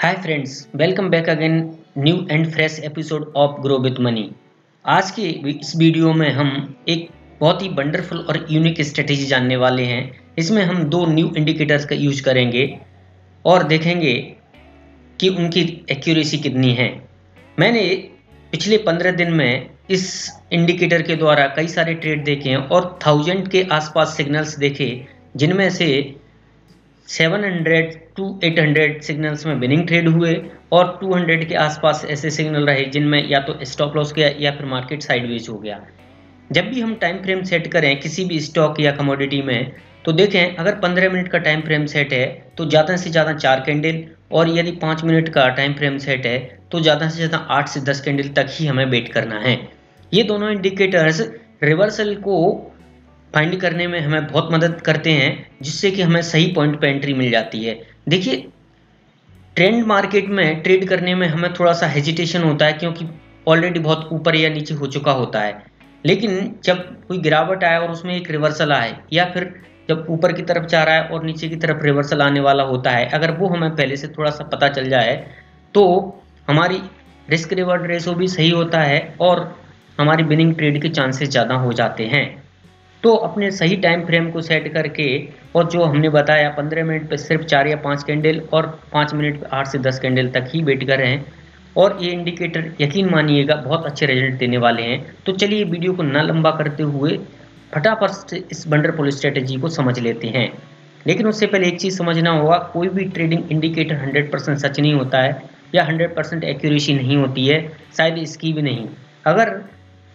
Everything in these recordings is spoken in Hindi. Hi friends, welcome back again new and fresh episode of grow with money. आज के इस वीडियो में हम एक बहुत ही वंडरफुल और यूनिक स्ट्रेटेजी जानने वाले हैं। इसमें हम दो न्यू इंडिकेटर्स का यूज करेंगे और देखेंगे कि उनकी एक्यूरेसी कितनी है। मैंने पिछले 15 दिन में इस इंडिकेटर के द्वारा कई सारे ट्रेड देखे हैं और 1000 के आसपास सिग्नल्स देखे, जिनमें से 700 to 800 सिग्नल्स में विनिंग ट्रेड हुए और 200 के आसपास ऐसे सिग्नल रहे जिनमें या तो स्टॉप लॉस गया या फिर मार्केट साइडवेज हो गया। जब भी हम टाइम फ्रेम सेट करें किसी भी स्टॉक या कमोडिटी में तो देखें, अगर 15 मिनट का टाइम फ्रेम सेट है तो ज़्यादा से ज़्यादा 4 कैंडल, और यदि 5 मिनट का टाइम फ्रेम सेट है तो ज़्यादा से ज़्यादा 8 से 10 कैंडल तक ही हमें वेट करना है। ये दोनों इंडिकेटर्स रिवर्सल को फाइंड करने में हमें बहुत मदद करते हैं, जिससे कि हमें सही पॉइंट पे एंट्री मिल जाती है। देखिए, ट्रेंड मार्केट में ट्रेड करने में हमें थोड़ा सा हेजिटेशन होता है क्योंकि ऑलरेडी बहुत ऊपर या नीचे हो चुका होता है, लेकिन जब कोई गिरावट आए और उसमें एक रिवर्सल आए, या फिर जब ऊपर की तरफ जा रहा है और नीचे की तरफ रिवर्सल आने वाला होता है, अगर वो हमें पहले से थोड़ा सा पता चल जाए तो हमारी रिस्क रिवॉर्ड रेशो भी सही होता है और हमारी विनिंग ट्रेड के चांसेस ज़्यादा हो जाते हैं। तो अपने सही टाइम फ्रेम को सेट करके, और जो हमने बताया 15 मिनट पे सिर्फ 4 या 5 कैंडल और 5 मिनट पे 8 से 10 कैंडल तक ही वेट कर रहे हैं, और ये इंडिकेटर यकीन मानिएगा बहुत अच्छे रिजल्ट देने वाले हैं। तो चलिए वीडियो को ना लंबा करते हुए फटाफट से इस वंडरफुल स्ट्रेटेजी को समझ लेते हैं। लेकिन उससे पहले एक चीज़ समझना होगा, कोई भी ट्रेडिंग इंडिकेटर 100% सच नहीं होता है या 100% एक्यूरेसी नहीं होती है, शायद इसकी भी नहीं। अगर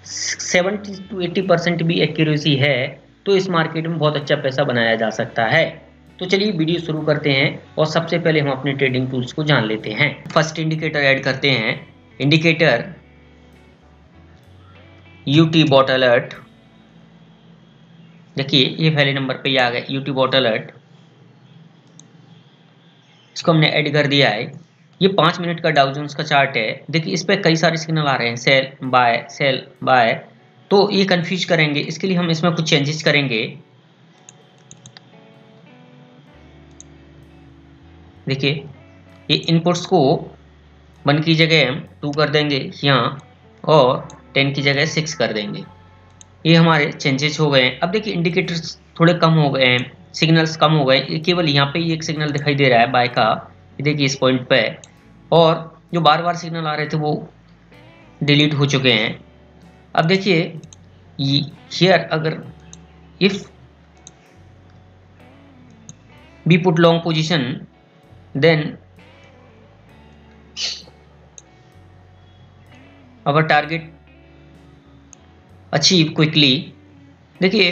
70 to 80% भी एक्यूरेसी है तो इस मार्केट में बहुत अच्छा पैसा बनाया जा सकता है। तो चलिए वीडियो शुरू करते हैं और सबसे पहले हम अपने ट्रेडिंग टूल्स को जान लेते हैं। फर्स्ट इंडिकेटर ऐड करते हैं, इंडिकेटर UT बॉट अलर्ट। देखिए ये पहले नंबर पे ही आ गया UT बॉट अलर्ट, इसको हमने ऐड कर दिया है। ये 5 मिनट का डाउ जोन्स का चार्ट है। देखिए इस पर कई सारे सिग्नल आ रहे हैं, सेल बाय, सेल बाय, तो ये कंफ्यूज करेंगे। इसके लिए हम इसमें कुछ चेंजेस करेंगे। देखिए ये इनपुट्स को 1 की जगह हम 2 कर देंगे यहाँ, और 10 की जगह 6 कर देंगे। ये हमारे चेंजेस हो गए हैं। अब देखिए इंडिकेटर्स थोड़े कम हो गए हैं, सिग्नल्स कम हो गए। केवल यहाँ पे ही एक सिग्नल दिखाई दे रहा है बाय का, देखिए इस पॉइंट पे, और जो बार बार सिग्नल आ रहे थे वो डिलीट हो चुके हैं। अब देखिए हियर, अगर if be put long position then our target achieve quickly. देखिए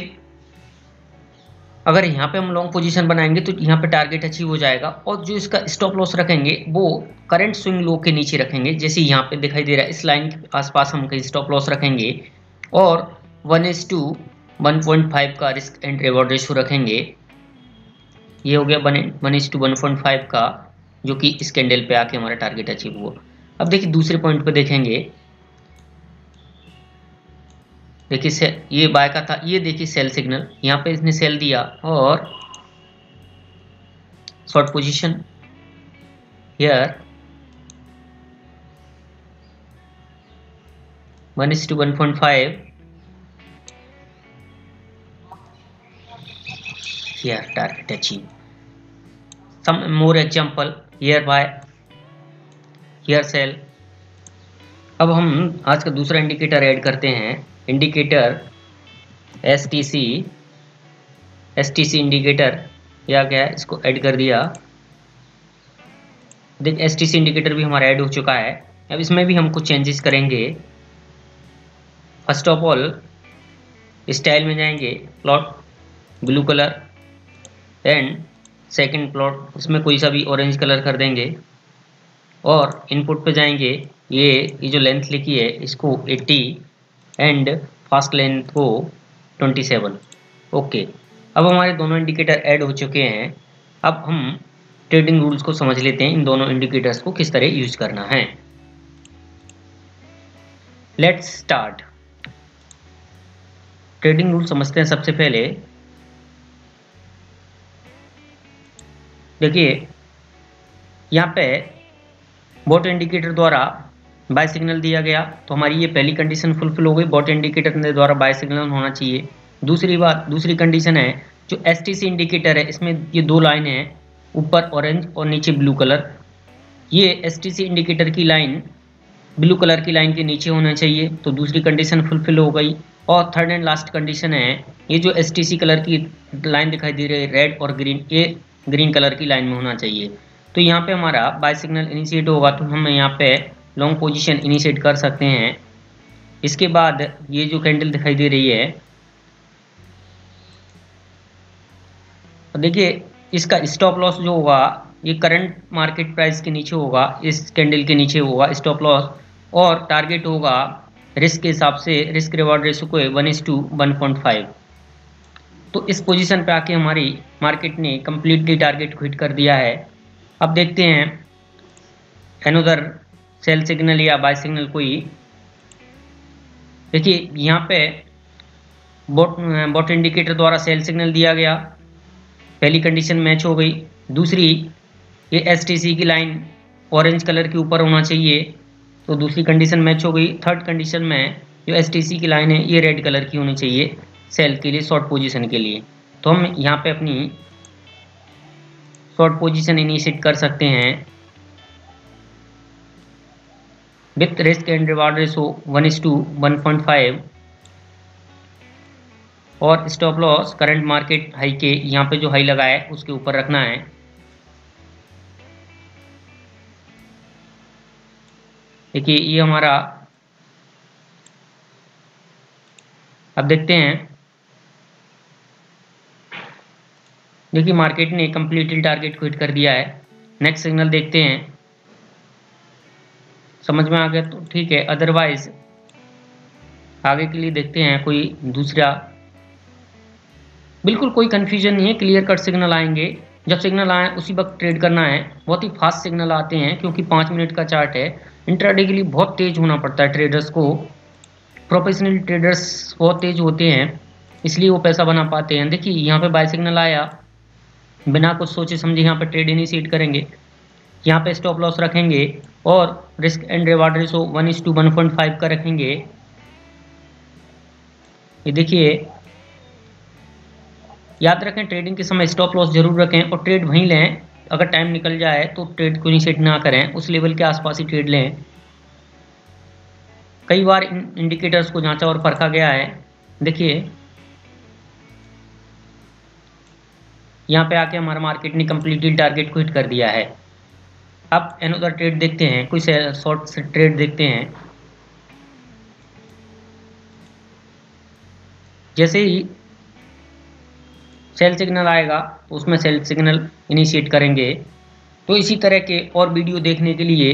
अगर यहाँ पे हम लॉन्ग पोजीशन बनाएंगे तो यहाँ पे टारगेट अचीव हो जाएगा, और जो इसका स्टॉप लॉस रखेंगे वो करंट स्विंग लो के नीचे रखेंगे। जैसे यहाँ पे दिखाई दे रहा है इस लाइन के आसपास हम कहीं स्टॉप लॉस रखेंगे, और 1:1.5 का रिस्क एंड रिवॉर्ड रेशो रखेंगे। ये हो गया 1:1.5 का, जो कि इस कैंडल पे आके हमारा टारगेट अचीव हुआ। अब देखिए दूसरे पॉइंट पर देखेंगे, देखिए ये बाय का था, ये देखिए सेल सिग्नल, यहाँ पे इसने सेल दिया और short position here 1:1.5 here target achieve. Some more example here buy, here sell. अब हम आज का दूसरा इंडिकेटर ऐड करते हैं, इंडिकेटर STC। STC इंडिकेटर या क्या है, इसको ऐड कर दिया। देखिए STC इंडिकेटर भी हमारा ऐड हो चुका है। अब इसमें भी हम कुछ चेंजेस करेंगे। फर्स्ट ऑफ ऑल स्टाइल में जाएंगे, plot blue colour, and second plot उसमें कोई सा भी ऑरेंज कलर कर देंगे, और इनपुट पे जाएंगे। ये जो लेंथ लिखी है इसको 80 एंड फास्ट लेंथ को 27। ओके, अब हमारे दोनों इंडिकेटर ऐड हो चुके हैं। अब हम ट्रेडिंग रूल्स को समझ लेते हैं, इन दोनों इंडिकेटर्स को किस तरह यूज करना है। Let's start. ट्रेडिंग रूल समझते हैं। सबसे पहले देखिए यहाँ पे बॉट इंडिकेटर द्वारा बाय सिग्नल दिया गया तो हमारी ये पहली कंडीशन फुलफिल हो गई, बॉट इंडिकेटर के द्वारा बाय सिग्नल होना चाहिए। दूसरी बात, दूसरी कंडीशन है जो एसटीसी इंडिकेटर है, इसमें ये दो लाइनें हैं, ऊपर ऑरेंज और नीचे ब्लू कलर। ये एसटीसी इंडिकेटर की लाइन ब्लू कलर की लाइन के नीचे होना चाहिए, तो दूसरी कंडीशन फुलफिल हो गई। और थर्ड एंड लास्ट कंडीशन है ये जो एसटीसी कलर की लाइन दिखाई दे रही है रेड और ग्रीन, ये ग्रीन कलर की लाइन में होना चाहिए। तो यहाँ पे हमारा बाय सिग्नल इनिशिएट होगा, तो हम यहाँ पे लॉन्ग पोजीशन इनिशिएट कर सकते हैं। इसके बाद ये जो कैंडल दिखाई दे रही है, देखिए इसका स्टॉप लॉस जो होगा ये करंट मार्केट प्राइस के नीचे होगा, इस कैंडल के नीचे होगा स्टॉप लॉस। और टारगेट होगा रिस्क के हिसाब से, रिस्क रिवॉर्ड रेशो को 1:1.5। तो इस पोजीशन पे आके हमारी मार्केट ने कम्प्लीटली टारगेट को हिट कर दिया है। अब देखते हैं एनोदर सेल सिग्नल या बाय सिग्नल कोई। देखिए यहाँ पे बॉट इंडिकेटर द्वारा सेल सिग्नल दिया गया, पहली कंडीशन मैच हो गई। दूसरी, ये एसटीसी की लाइन ऑरेंज कलर के ऊपर होना चाहिए, तो दूसरी कंडीशन मैच हो गई। थर्ड कंडीशन में जो एसटीसी की लाइन है ये रेड कलर की होनी चाहिए सेल के लिए, शॉर्ट पोजीशन के लिए। तो हम यहाँ पे अपनी शॉर्ट पोजीशन इनिशिएट कर सकते हैं with risk and reward ratio 1:1.5 और stop loss current market high के, यहाँ पे जो हाई लगा है उसके ऊपर रखना है। देखिए ये हमारा, अब देखते हैं, देखिए मार्केट ने कंप्लीटली टारगेट को हिट कर दिया है। नेक्स्ट सिग्नल देखते हैं, समझ में आ गया तो ठीक है, अदरवाइज आगे के लिए देखते हैं कोई दूसरा। बिल्कुल कोई कन्फ्यूजन नहीं है, क्लियर कट सिग्नल आएंगे, जब सिग्नल आए उसी वक्त ट्रेड करना है। बहुत ही फास्ट सिग्नल आते हैं क्योंकि 5 मिनट का चार्ट है, इंट्राडे के लिए बहुत तेज होना पड़ता है ट्रेडर्स को। प्रोफेशनल ट्रेडर्स बहुत तेज होते हैं, इसलिए वो पैसा बना पाते हैं। देखिए यहाँ पे बाय सिग्नल आया, बिना कुछ सोचे समझे यहाँ पे ट्रेड इनिशिएट करेंगे, यहाँ पे स्टॉप लॉस रखेंगे और रिस्क एंड रिवार्ड रेशो 1:1.5 का रखेंगे। ये देखिए, याद रखें ट्रेडिंग के समय स्टॉप लॉस जरूर रखें और ट्रेड वहीं लें। अगर टाइम निकल जाए तो ट्रेड को इनिशिएट ना करें, उस लेवल के आसपास ही ट्रेड लें। कई बार इन इंडिकेटर्स को जांचा और परखा गया है। देखिए यहाँ पे आके हमारा मार्केट ने कम्प्लीटली टारगेट को हिट कर दिया है। अब एनोदर ट्रेड देखते हैं, कोई शॉर्ट ट्रेड देखते हैं। जैसे ही सेल सिग्नल आएगा तो उसमें सेल सिग्नल इनिशिएट करेंगे। तो इसी तरह के और वीडियो देखने के लिए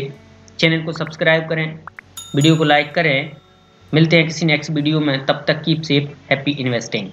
चैनल को सब्सक्राइब करें, वीडियो को लाइक करें। मिलते हैं किसी नेक्स्ट वीडियो में, तब तक कीप सेफ, हैप्पी इन्वेस्टिंग।